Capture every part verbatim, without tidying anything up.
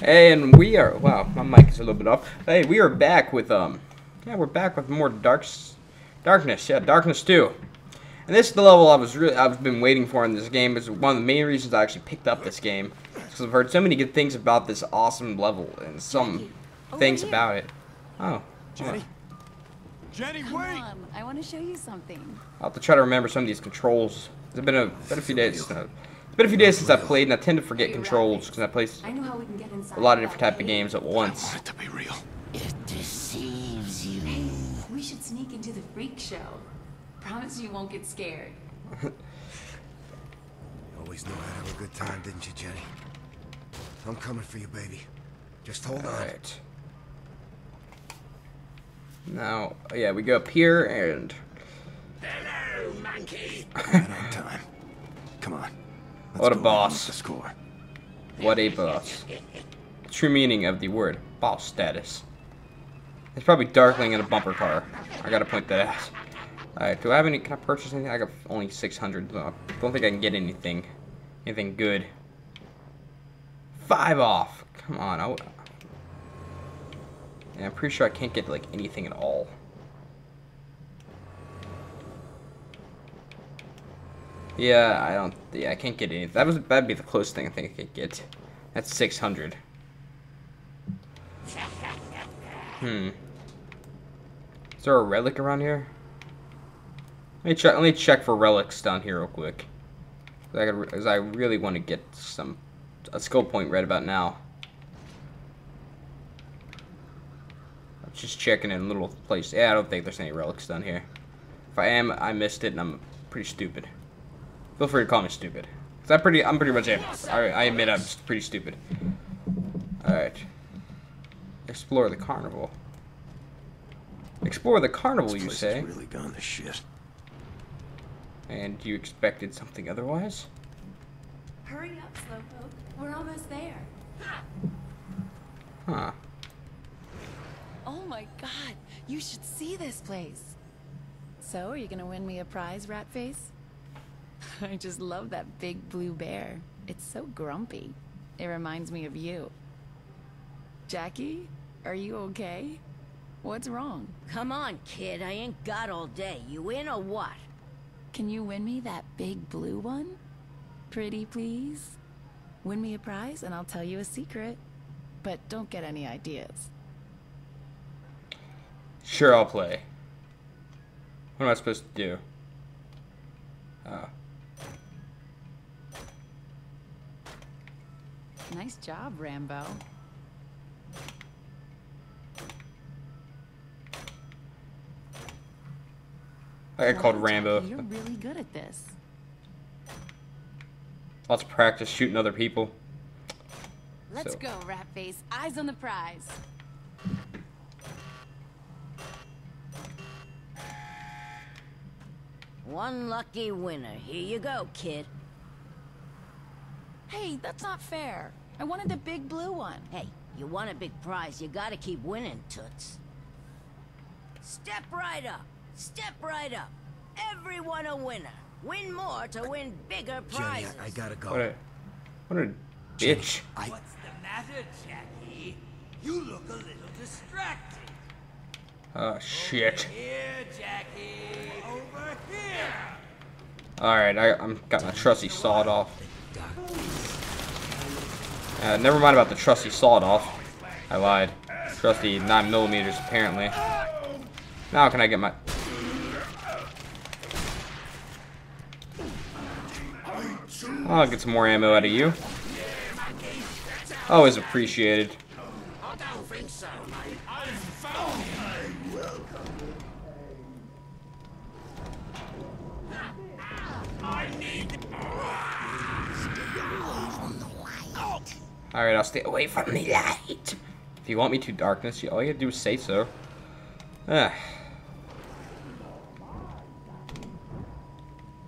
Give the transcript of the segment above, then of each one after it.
Hey, and we are, wow, my mic is a little bit off. Hey, we are back with, um, yeah, we're back with more dark, darkness, yeah, Darkness two. And this is the level I was really, I've been waiting for in this game. It's one of the main reasons I actually picked up this game. Because I've heard so many good things about this awesome level and some things here. about it. Oh. Jenny. Jenny, wait! Mom, I want to show you something. I'll have to try to remember some of these controls. It's been a, been a few days now. It's been a few days since I played, and I tend to forget controls because I play a lot of different type of games at once. I want it to be real. It deceives you. Hey, we should sneak into the freak show. Promise you won't get scared. You always knew how to have a good time, didn't you, Jenny? I'm coming for you, baby. Just hold All on. Right. Now, yeah, we go up here and. Hello, monkey. Right on time. Come on. Let's what a boss. The score. What a boss. The true meaning of the word boss status. It's probably Darkling in a bumper car. I gotta point that out. Alright, do I have any? Can I purchase anything? I got only six hundred. I don't think I can get anything. Anything good. Five off. Come on. I yeah, I'm pretty sure I can't get like anything at all. Yeah, I don't. Yeah, I can't get anything. That was that'd be the closest thing I think I could get. That's six hundred. Hmm. Is there a relic around here? Let me check. Let me check for relics down here real quick. Cause I, could, cause I really want to get some a skill point right about now. I'm just checking in a little place. Yeah, I don't think there's any relics down here. If I am, I missed it, and I'm pretty stupid. Feel free to call me stupid. Cause I'm pretty, I'm pretty much am. I, I admit I'm pretty stupid. Alright. Explore the carnival. Explore the carnival, this you place say? Has really gone to shit. And you expected something otherwise? Hurry up, Slowpoke. We're almost there. Huh. Oh my god. You should see this place. So, are you going to win me a prize, Ratface? I just love that big blue bear. It's so grumpy. It reminds me of you. Jackie, are you okay? What's wrong? Come on, kid. I ain't got all day. You in or what? Can you win me that big blue one? Pretty please? Win me a prize and I'll tell you a secret. But don't get any ideas. Sure, I'll play. What am I supposed to do? Oh. Nice job, Rambo. I got called Rambo. You're really good at this. Lots of practice shooting other people. Let's so. go, Ratface. Eyes on the prize. One lucky winner. Here you go, kid. Hey, that's not fair. I wanted the big blue one. Hey, you want a big prize, you gotta keep winning, Toots. Step right up. Step right up. Everyone a winner. Win more to win bigger prizes. Jenny, I, I gotta go. What a, what a bitch. I... What's the matter, Jackie? You look a little distracted. Oh, shit. Over here, Jackie. Over here. Alright, I'm got my trusty sawed off. Uh, never mind about the trusty sawed off. I lied. Trusty nine millimeter apparently. Now can I get my... I'll get some more ammo out of you. Always appreciated. I don't think so, mate. I found you. Welcome. I need... Alright, I'll stay away from the light. If you want me to, Darkness, all you gotta do is say so. Ah.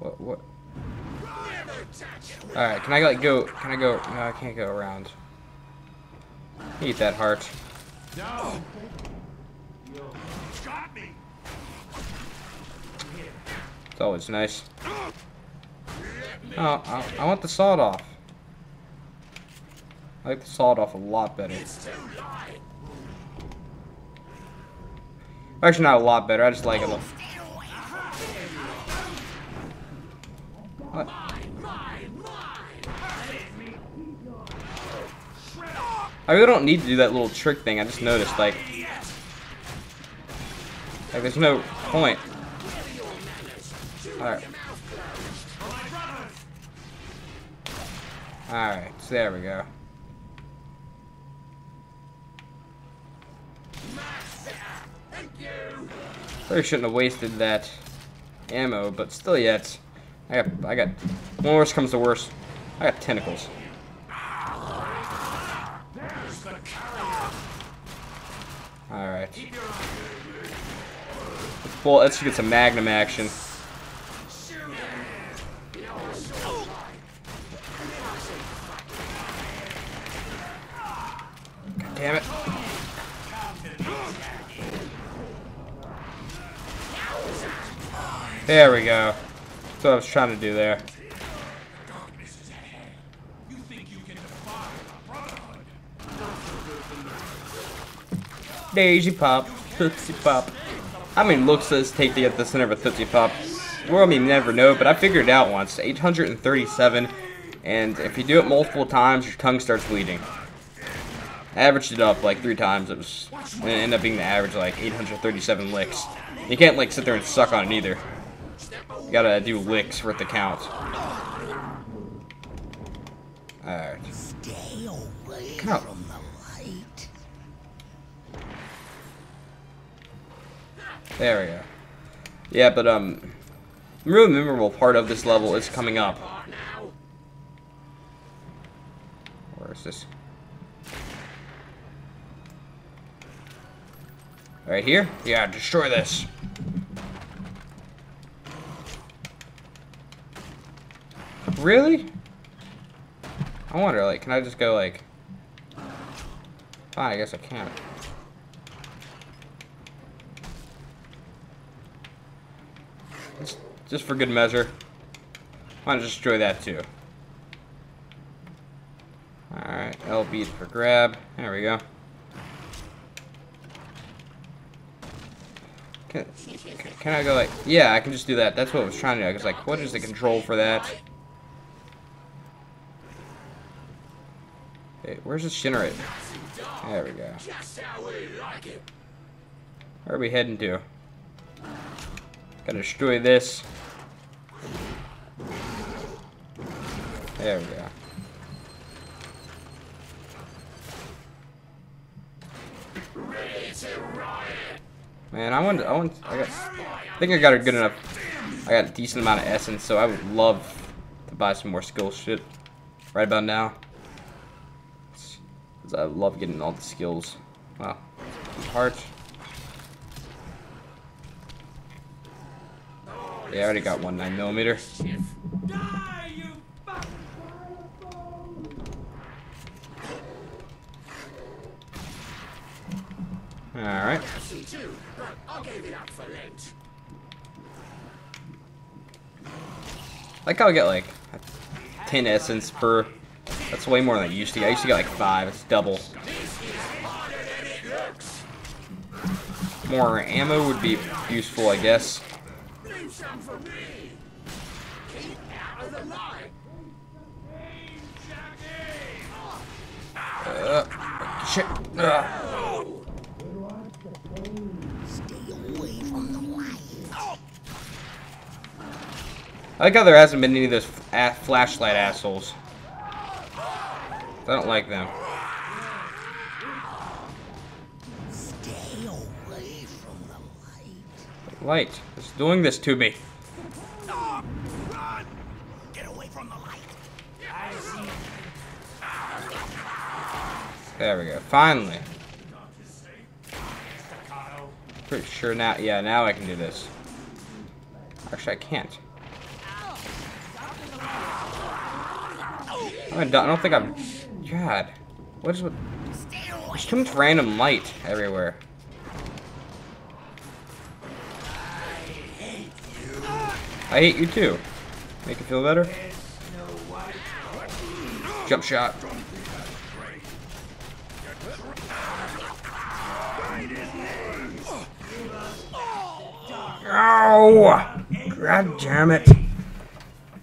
What? What? Alright, can I like go? Can I go? No, I can't go around. Eat that heart. No. It's always nice. Oh, I, I want the sawed off. I like the sawed off a lot better. Actually, not a lot better. I just like it a lot. What? I really don't need to do that little trick thing. I just noticed, like, like there's no point. All right. All right. So there we go. Probably shouldn't have wasted that ammo, but still yet. I got, I got, when worse comes to worse, I got tentacles. Alright. Well, let's get some magnum action. God damn it. There we go. That's what I was trying to do there. Daisy Pop, Tootsie Pop. I mean, looks does take to get the center of a Tootsie Pop. The world may never know, but I figured it out once. eight hundred thirty-seven, and if you do it multiple times, your tongue starts bleeding. I averaged it up like three times. It was, it ended up being the average, like eight hundred thirty-seven licks. You can't like sit there and suck on it either. You gotta do licks worth the count. Alright. Stay away from the light. There we go. Yeah, but um, the real memorable part of this level is coming up. Where is this? Right here? Yeah, destroy this. Really? I wonder, like, can I just go, like... Fine, I guess I can't. Just, just for good measure. Why not just destroy that, too? Alright, L B is for grab. There we go. Can, can I go, like... Yeah, I can just do that. That's what I was trying to do. I was like, what is the control for that? Hey, where's this generator? There we go. Where are we heading to? Gotta destroy this. There we go. Man, I want, I want, I got, I think I got a good enough, I got a decent amount of essence, so I would love to buy some more skill shit right about now. Because I love getting all the skills. Wow. Heart. Yeah, I already got one nine millimeter. Alright. Like how I get like ten essence per. That's way more than I used to get. I used to get like five. It's double. More ammo would be useful, I guess. Uh, shit. Uh. I like how there hasn't been any of those f flashlight assholes. I don't like them. Stay away from the light. The light is doing this to me. Run. Get away from the light. There we go. Finally. Pretty sure now. Yeah, now I can do this. Actually, I can't. I don't think I'm... God. What is... What? There's too much random light everywhere. I hate you too. Make it feel better. Jump shot. No! God damn it.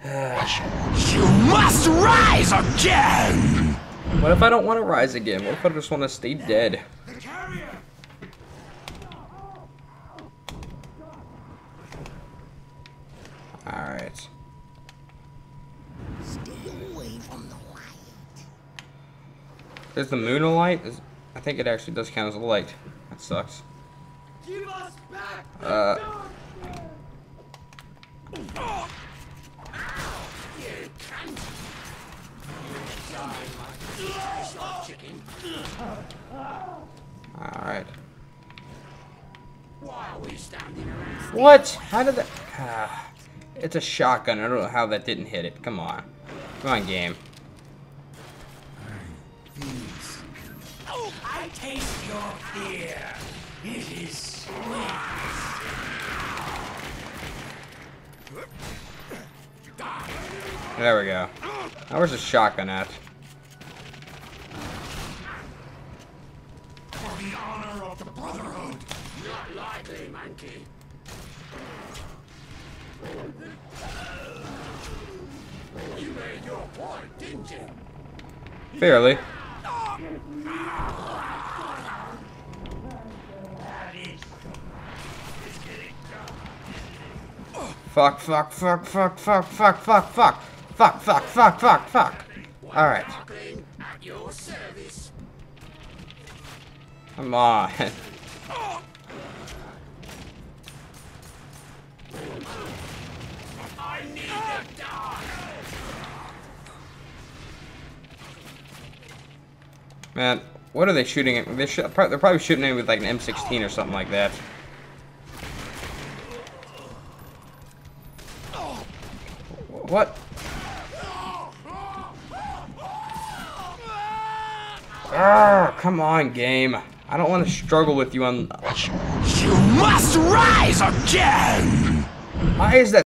You must rise again! What if I don't want to rise again? What if I just want to stay dead? Alright. Is the moon a light? Is, I think it actually does count as a light. That sucks. Give us back the uh, oh. Ow, you cunt. You die, my chicken. Alright. Why are we standing around? What? How did that? Ah, it's a shotgun. I don't know how that didn't hit it. Come on. Come on, game. I taste your fear. It is sweet. There we go. Now where's the shotgun at? For the honor of the Brotherhood. Not likely, monkey. You made your point, didn't you? Fairly. Fuck, fuck, fuck, fuck, fuck, fuck, fuck, fuck, fuck, fuck, fuck, fuck, fuck. Alright. Come on. I need to die. Man, what are they shooting at? They sh they're probably shooting at me with like an M sixteen or something like that. What? Oh, come on, game. I don't want to struggle with you on... You must rise again! Why is that